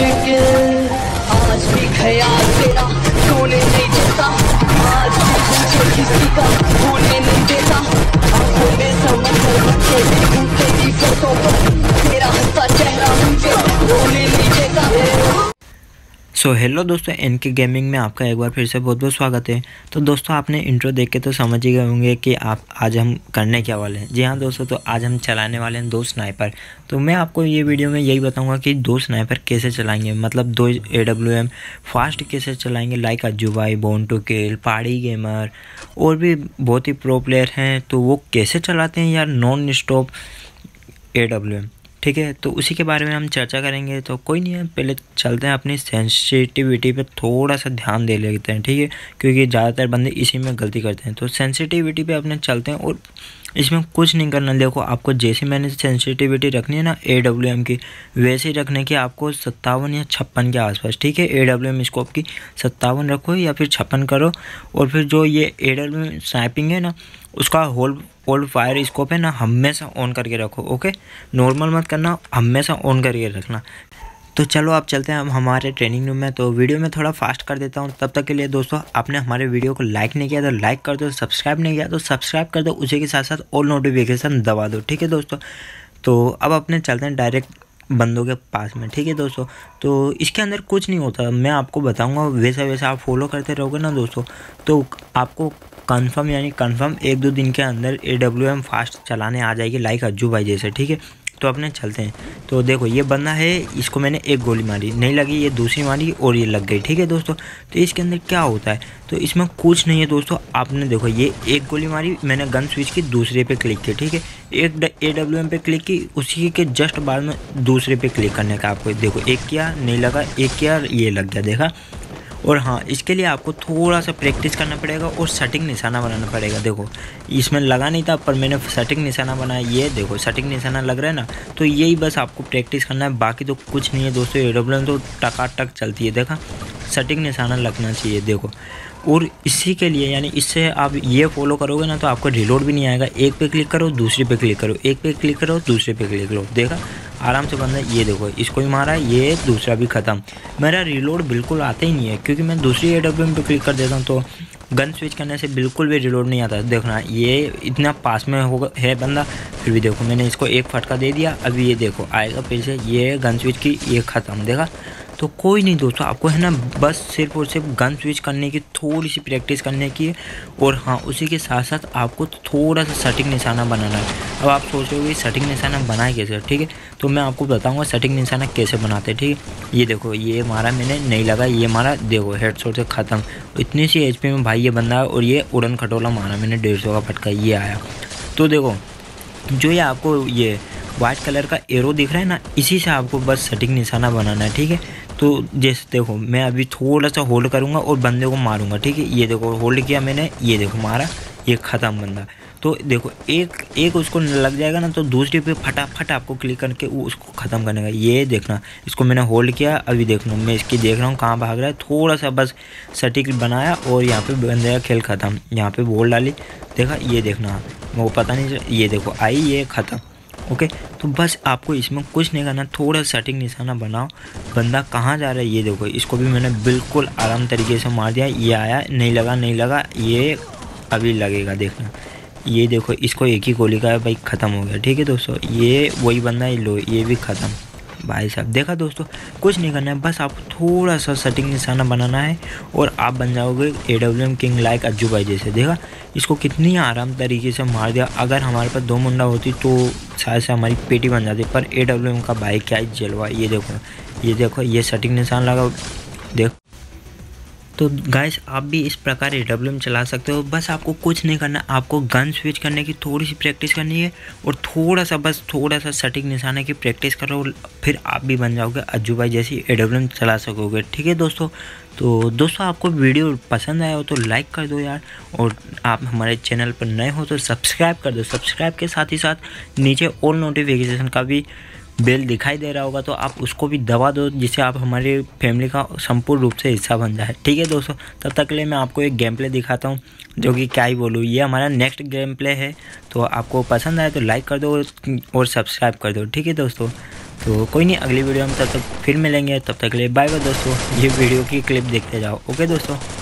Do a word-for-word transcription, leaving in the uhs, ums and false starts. मुश्किल आज भी ख्याल तेरा सोने नहीं देता, आज भी मुझे किसी का भूलने नहीं देता। आंखों में समंदर बचे हूँ तेरी फोटो पर, तेरा हंसता चेहरा मुझे रोने नहीं देता। सो हेलो दोस्तों, एनके गेमिंग में आपका एक बार फिर से बहुत बहुत स्वागत है। तो दोस्तों, आपने इंट्रो देख के तो समझ ही गए होंगे कि आप आज हम करने क्या वाले हैं। जी हाँ दोस्तों, तो आज हम चलाने वाले हैं दो स्नाइपर। तो मैं आपको ये वीडियो में यही बताऊंगा कि दो स्नाइपर कैसे चलाएंगे, मतलब दो एडब्ल्यूएम फास्ट कैसे चलाएंगे। लाइक अज्जू भाई, बोन टू किल, पहाड़ी गेमर और भी बहुत ही प्रो प्लेयर हैं, तो वो कैसे चलाते हैं यार नॉन स्टॉप एडब्ल्यूएम। ठीक है, तो उसी के बारे में हम चर्चा करेंगे। तो कोई नहीं है, पहले चलते हैं अपनी सेंसिटिविटी पे थोड़ा सा ध्यान दे लेते हैं। ठीक है, क्योंकि ज़्यादातर बंदे इसी में गलती करते हैं। तो सेंसिटिविटी पे अपने चलते हैं और इसमें कुछ नहीं करना। देखो, आपको जैसे मैंने सेंसिटिविटी रखनी है ना ए डब्ल्यू एम की, वैसे ही रखने की आपको सत्तावन या छप्पन के आसपास। ठीक है, ए डब्ल्यू एम स्कोप की सत्तावन रखो या फिर छप्पन करो। और फिर जो ये ए डब्ल्यू एम स्नाइपिंग है ना, उसका होल होल्ड फायर स्कोप है ना, हमेशा ऑन करके रखो। ओके, नॉर्मल मत करना, हमेशा ऑन करके रखना। तो चलो आप चलते हैं हम हमारे ट्रेनिंग रूम में। तो वीडियो में थोड़ा फास्ट कर देता हूँ। तब तक के लिए दोस्तों, आपने हमारे वीडियो को लाइक नहीं किया तो लाइक कर दो, सब्सक्राइब नहीं किया तो सब्सक्राइब कर दो, उसी के साथ साथ ऑल नोटिफिकेशन दबा दो। ठीक है दोस्तों, तो अब अपने चलते हैं डायरेक्ट बंदों के पास में। ठीक है दोस्तों, तो इसके अंदर कुछ नहीं होता, मैं आपको बताऊंगा। वैसा वैसा आप फॉलो करते रहोगे ना दोस्तों, तो आपको कंफर्म यानी कंफर्म एक दो दिन के अंदर एडब्ल्यूएम फास्ट चलाने आ जाएगी, लाइक अज्जू भाई जैसे। ठीक है, तो अपने चलते हैं। तो देखो, ये बंदा है, इसको मैंने एक गोली मारी, नहीं लगी, ये दूसरी मारी और ये लग गई। ठीक है दोस्तों, तो इसके अंदर क्या होता है, तो इसमें कुछ नहीं है दोस्तों। आपने देखो, ये एक गोली मारी, मैंने गन स्विच की, दूसरे पे क्लिक की। ठीक है, एक ए डब्ल्यू एम पे क्लिक की, उसी के जस्ट बाद में दूसरे पे क्लिक करने का आपको। देखो, एक किया नहीं लगा, एक किया ये लग गया, देखा। और हाँ, इसके लिए आपको थोड़ा सा प्रैक्टिस करना पड़ेगा और सटिंग निशाना बनाना पड़ेगा। देखो, इसमें लगा नहीं था पर मैंने सटिंग निशाना बनाया। ये देखो, सटिंग निशाना लग रहा है ना, तो यही बस आपको प्रैक्टिस करना है, बाकी तो कुछ नहीं है दोस्तों। एडब्ल्यूएम तो टकाटक चलती है, देखा, सटिंग निशाना लगना चाहिए, देखो। और इसी के लिए यानी इससे आप ये फॉलो करोगे ना, तो आपको रिलोड भी नहीं आएगा। एक पे क्लिक करो, दूसरे पे क्लिक करो, एक पे क्लिक करो, दूसरे पे क्लिक करो, देखा, आराम से बंदा। ये देखो, इसको भी मारा, ये दूसरा भी ख़त्म। मेरा रिलोड बिल्कुल आता ही नहीं है, क्योंकि मैं दूसरी एडब्ल्यूएम पे क्लिक कर देता हूँ, तो गन स्विच करने से बिल्कुल भी रिलोड नहीं आता। देखना, ये इतना पास में होगा है बंदा, फिर भी देखो, मैंने इसको एक फटका दे दिया, अभी ये देखो आएगा फिर से, ये गन स्विच की, ये ख़त्म, देखा। तो कोई नहीं दोस्तों, आपको है ना बस सिर्फ और सिर्फ गन स्विच करने की थोड़ी सी प्रैक्टिस करने की है। और हाँ, उसी के साथ साथ आपको थोड़ा सा सटिंग निशाना बनाना है। अब आप सोच रहे हो कि सटिंग निशाना बनाए कैसे। ठीक है, तो मैं आपको बताऊंगा सटिंग निशाना कैसे बनाते हैं। ठीक है, ये देखो, ये मारा मैंने, नहीं लगा, ये मारा, देखो हेडशॉट से ख़त्म। इतनी सी एच पी में भाई ये बंदा है, और ये उड़न खटोला मारा मैंने, डेढ़ सौ का फटका ये आया। तो देखो, जो ये आपको ये वाइट कलर का एरो दिख रहा है ना, इसी से आपको बस सटिंग निशाना बनाना है। ठीक है, तो जैसे देखो, मैं अभी थोड़ा सा होल्ड करूँगा और बंदे को मारूंगा। ठीक है, ये देखो, होल्ड किया मैंने, ये देखो मारा, ये ख़त्म बंदा। तो देखो, एक एक उसको लग जाएगा ना, तो दूसरे पे फटाफट आपको क्लिक करके वो उसको ख़त्म करने का। ये देखना, इसको मैंने होल्ड किया, अभी देखना मैं इसकी देख रहा हूँ कहाँ भाग रहा है, थोड़ा सा बस सटिक बनाया और यहाँ पे बंदे का खेल ख़त्म। यहाँ पे बॉल डाली, देखा, ये देखना वो पता नहीं, ये देखो आई, ये ख़त्म। ओके, तो बस आपको इसमें कुछ नहीं करना, थोड़ा सटिंग निशाना बनाओ, बंदा कहाँ जा रहा है। ये देखो, इसको भी मैंने बिल्कुल आराम तरीके से मार दिया, ये आया, नहीं लगा, नहीं लगा, ये अभी लगेगा, देखना। ये देखो, इसको एक ही गोली का है भाई, ख़त्म हो गया। ठीक है दोस्तों, ये वही बंदा है, लो ये भी ख़त्म भाई साहब। देखा दोस्तों, कुछ नहीं करना है, बस आपको थोड़ा सा सटिंग निशाना बनाना है और आप बन जाओगे एडब्ल्यूएम किंग, लाइक अज्जू भाई जैसे। देखा, इसको कितनी आराम तरीके से मार दिया। अगर हमारे पास दो मुंडा होती तो शायद से हमारी पेटी बन जाती, पर एडब्ल्यूएम का भाई क्या ही जलवा। ये देखो, ये देखो, ये सटिंग निशान लगा, देखो। तो गाइस, आप भी इस प्रकार एडब्ल्यूएम चला सकते हो। बस आपको कुछ नहीं करना, आपको गन स्विच करने की थोड़ी सी प्रैक्टिस करनी है और थोड़ा सा बस थोड़ा सा सटिक निशाने की प्रैक्टिस करो, फिर आप भी बन जाओगे अज्जू भाई जैसी एडब्ल्यूएम चला सकोगे। ठीक है दोस्तों, तो दोस्तों आपको वीडियो पसंद आया हो तो लाइक कर दो यार, और आप हमारे चैनल पर नए हो तो सब्सक्राइब कर दो। सब्सक्राइब के साथ ही साथ नीचे ऑल नोटिफिकेशन का भी बेल दिखाई दे रहा होगा, तो आप उसको भी दबा दो, जिससे आप हमारे फैमिली का संपूर्ण रूप से हिस्सा बन जाए। ठीक है दोस्तों, तब तक के लिए मैं आपको एक गेम प्ले दिखाता हूँ, जो कि क्या ही बोलूँ, ये हमारा नेक्स्ट गेम प्ले है। तो आपको पसंद आए तो लाइक कर दो और सब्सक्राइब कर दो। ठीक है दोस्तों। तो कोई नहीं, अगली वीडियो हम तब तक फिर मिलेंगे, तब तक के लिए बाय बाय दोस्तों। ये वीडियो की क्लिप देखते जाओ। ओके दोस्तों।